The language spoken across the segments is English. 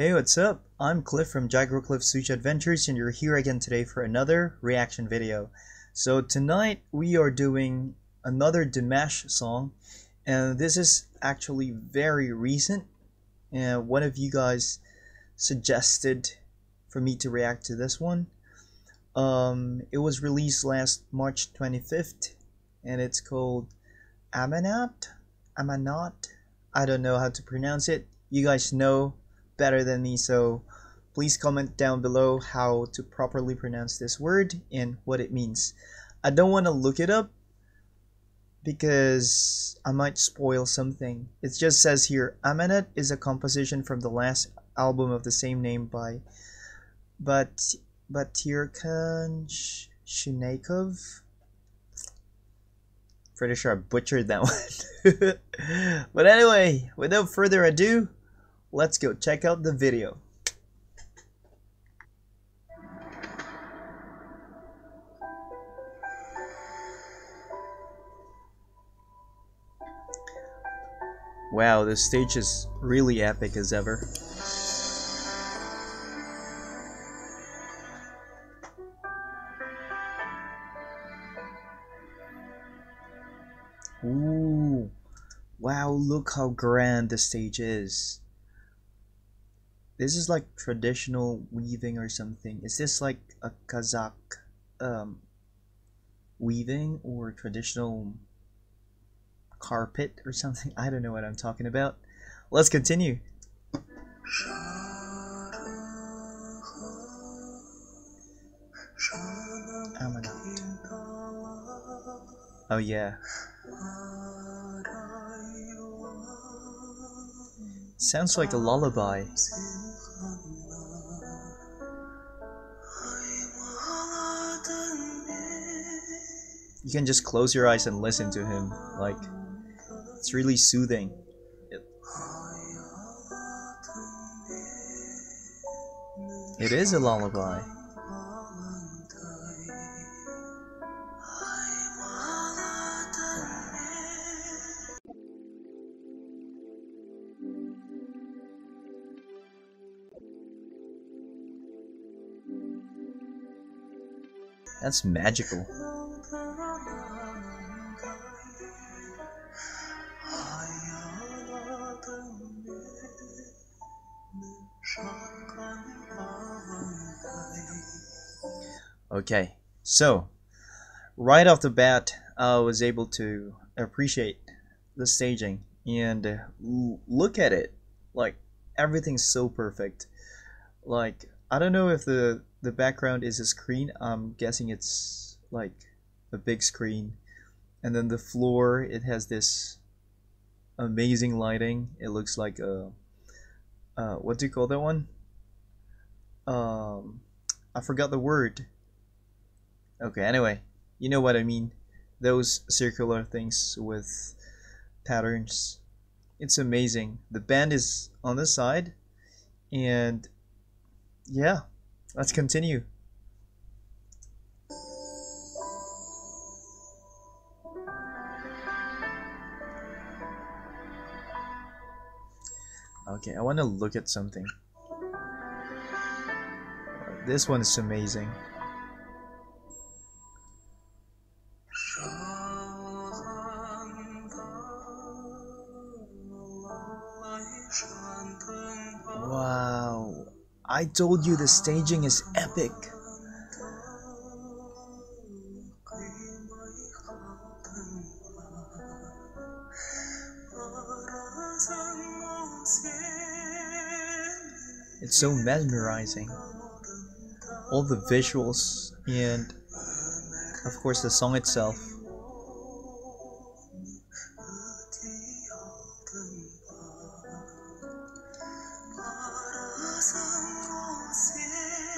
Hey, what's up? I'm Cliff from Jaguarcliff Sushi Adventures, and you're here again today for another reaction video. So tonight we are doing another Dimash song, and this is actually very recent, and one of you guys suggested for me to react to this one. It was released last March 25th, and it's called Amanat. I don't know how to pronounce it. You guys know better than me, so please comment down below how to properly pronounce this word and what it means. I don't want to look it up because I might spoil something. It just says here, Amanat is a composition from the last album of the same name by Batirkan Shinaikov. Pretty sure I butchered that one. But anyway, without further ado, let's go check out the video. Wow, this stage is really epic as ever. Ooh, wow, look how grand the stage is. This is like traditional weaving or something. Is this like a Kazakh weaving or traditional carpet or something? I don't know what I'm talking about. Let's continue. Amanat. Oh yeah. Sounds like a lullaby. You can just close your eyes and listen to him. Like, it's really soothing. It is a lullaby. That's magical. Okay, so right off the bat, I was able to appreciate the staging and look at it. Like, everything's so perfect. Like, I don't know if the background is a screen. I'm guessing it's like a big screen, and then the floor, it has this amazing lighting. It looks like a what do you call that one? I forgot the word. Okay, anyway, you know what I mean, those circular things with patterns. It's amazing. The band is on the side, and yeah, let's continue. Okay, I want to look at something. This one is amazing. Wow. I told you the staging is epic. It's so mesmerizing. All the visuals and of course the song itself.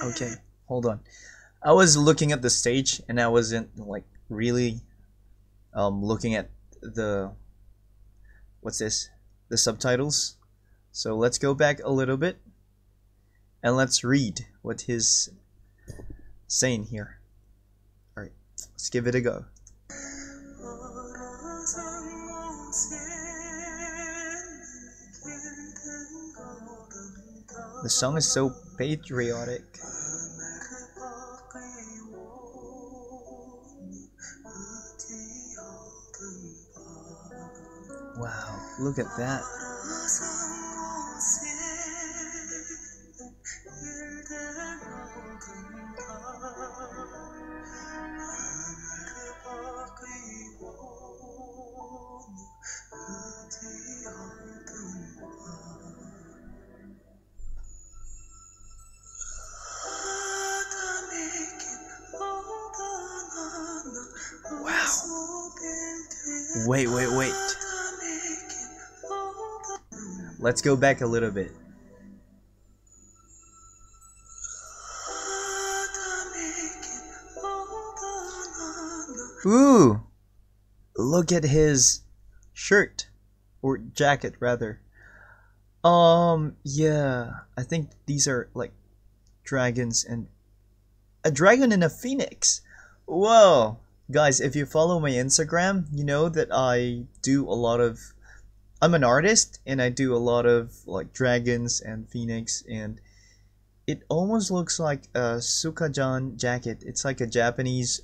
Okay, hold on. I was looking at the stage and I wasn't like really looking at the the subtitles. So let's go back a little bit and let's read what he's saying here. All right, let's give it a go. The song is so patriotic. Wow, look at that. Wait, wait, wait. Let's go back a little bit. Ooh! Look at his shirt. Or jacket, rather. Yeah. I think these are, like, dragons and... a dragon and a phoenix! Whoa! Guys, if you follow my Instagram, you know that I do a lot of... I'm an artist, and I do a lot of, like, dragons and phoenix, and it almost looks like a Sukajan jacket. It's like a Japanese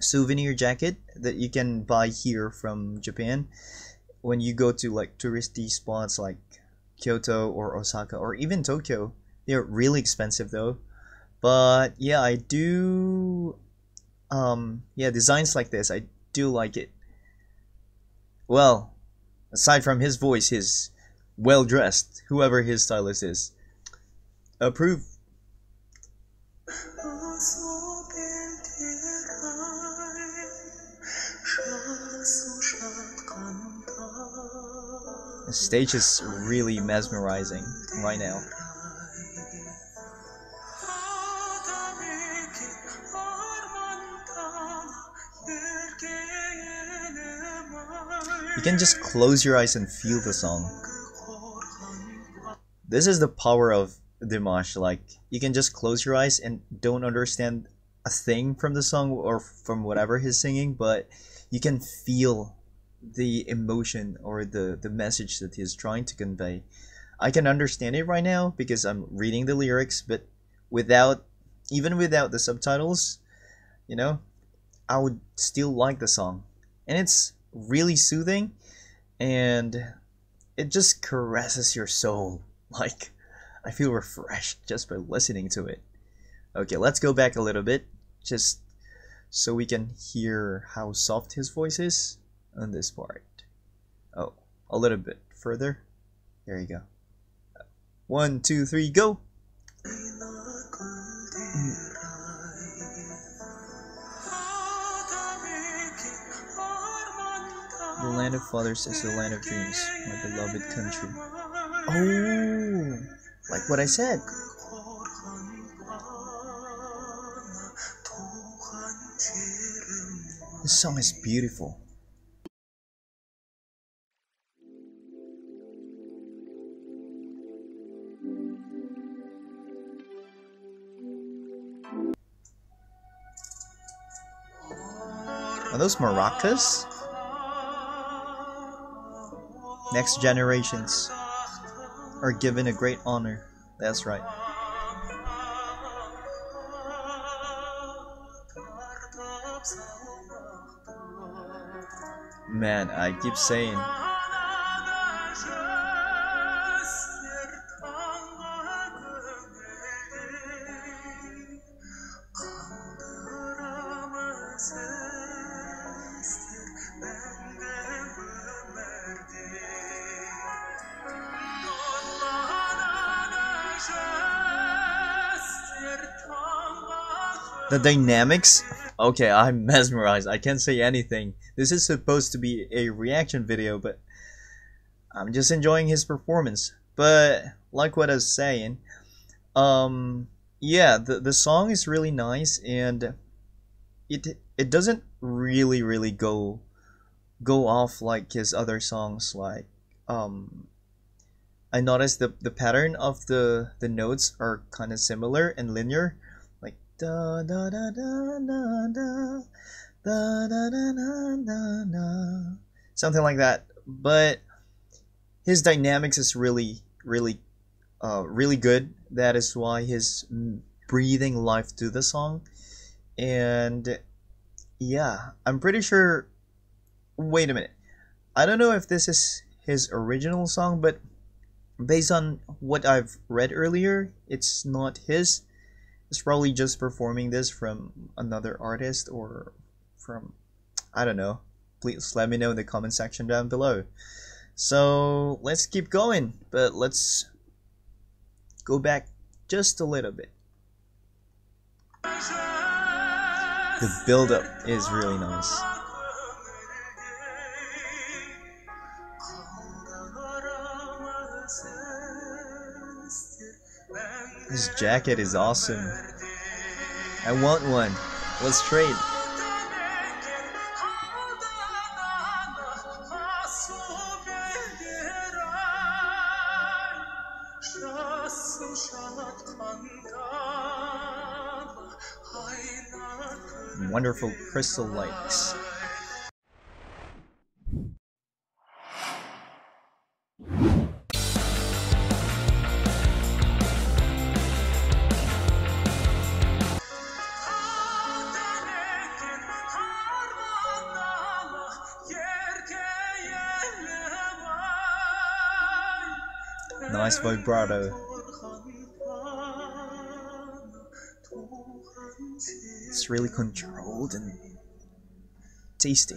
souvenir jacket that you can buy here from Japan when you go to, like, touristy spots like Kyoto or Osaka or even Tokyo. They're really expensive, though. But, yeah, I do... yeah, designs like this, I do like it. Well, aside from his voice, he's well-dressed, whoever his stylist is. Approve. The stage is really mesmerizing right now. You can just close your eyes and feel the song. This is the power of Dimash. Like, you can just close your eyes and don't understand a thing from the song or from whatever he's singing, but you can feel the emotion or the message that he's trying to convey. I can understand it right now because I'm reading the lyrics, but even without the subtitles, you know, I would still like the song. And it's really soothing, and it just caresses your soul. Like, I feel refreshed just by listening to it. Okay, let's go back a little bit just so we can hear how soft his voice is on this part. Oh, a little bit further. There you go. 1, 2, 3, go. The land of fathers is the land of dreams, my beloved country. Oh, like what I said. This song is beautiful. Are those maracas? Next generations are given a great honor. That's right. Man, I keep saying. The dynamics? Okay, I'm mesmerized. I can't say anything. This is supposed to be a reaction video, but I'm just enjoying his performance. But like what I was saying, yeah, the song is really nice, and it doesn't really go off like his other songs. Like, I noticed the pattern of the notes are kind of similar and linear. Da da da da da da da da da da da, something like that. But his dynamics is really really good. That is why he's breathing life to the song. And yeah, I'm pretty sure, wait a minute, I don't know if this is his original song, but based on what I've read earlier, it's not his. It's probably just performing this from another artist or from, I don't know. Please let me know in the comment section down below. So let's keep going, but let's go back just a little bit. The build-up is really nice. This jacket is awesome. I want one. Let's trade. Wonderful crystal lights. Nice vibrato. It's really controlled and tasty.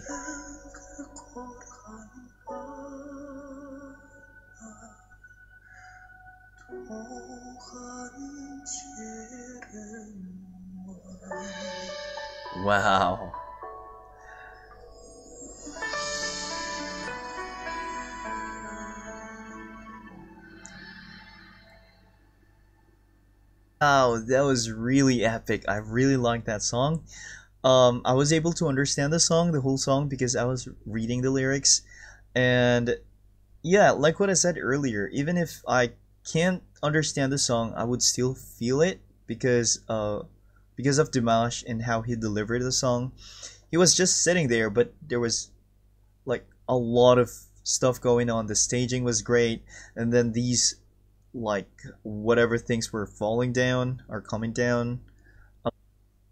Wow. Wow, that was really epic. I really liked that song. I was able to understand the song, the whole song, because I was reading the lyrics. And yeah, like what I said earlier, even if I can't understand the song, I would still feel it because of Dimash and how he delivered the song. He was just sitting there, but there was like a lot of stuff going on. The staging was great, and then these like whatever things were falling down or coming down,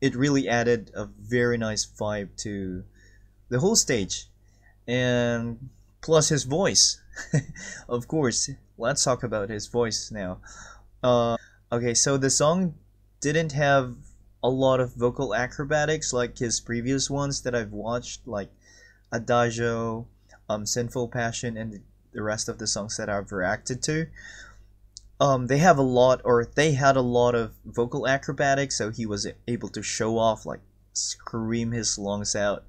it really added a very nice vibe to the whole stage. And plus his voice. Of course, let's talk about his voice now. Okay, so the song didn't have a lot of vocal acrobatics like his previous ones that I've watched, like Adagio, Sinful Passion, and the rest of the songs that I've reacted to. They had a lot of vocal acrobatics, so he was able to show off, like scream his lungs out.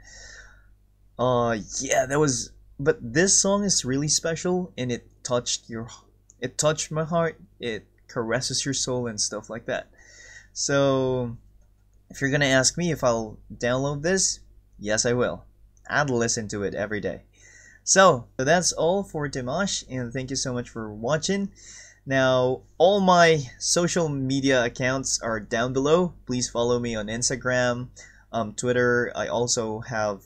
Yeah, that was. But this song is really special, and it touched my heart. It caresses your soul and stuff like that. So, if you're gonna ask me if I'll download this, yes, I will. I'd listen to it every day. So that's all for Dimash, and thank you so much for watching. Now, all my social media accounts are down below. Please follow me on Instagram, Twitter. I also have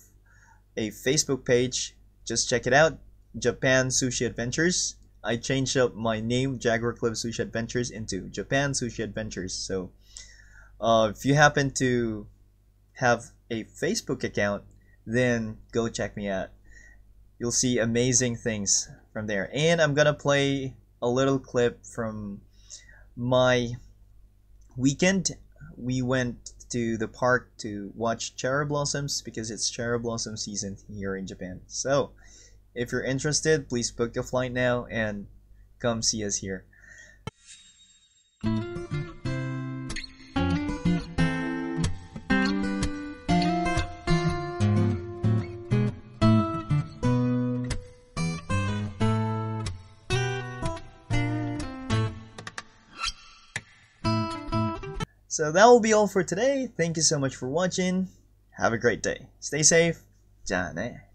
a Facebook page. Just check it out, Japan Sushi Adventures. I changed up my name, Jaguarcliff Sushi Adventures, into Japan Sushi Adventures. So, if you happen to have a Facebook account, then go check me out. You'll see amazing things from there. And I'm gonna play a little clip from my weekend. We went to the park to watch cherry blossoms because it's cherry blossom season here in Japan. So if you're interested, please book a flight now and come see us here. So that will be all for today. Thank you so much for watching. Have a great day. Stay safe. じゃあね.